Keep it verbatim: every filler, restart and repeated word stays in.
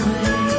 away.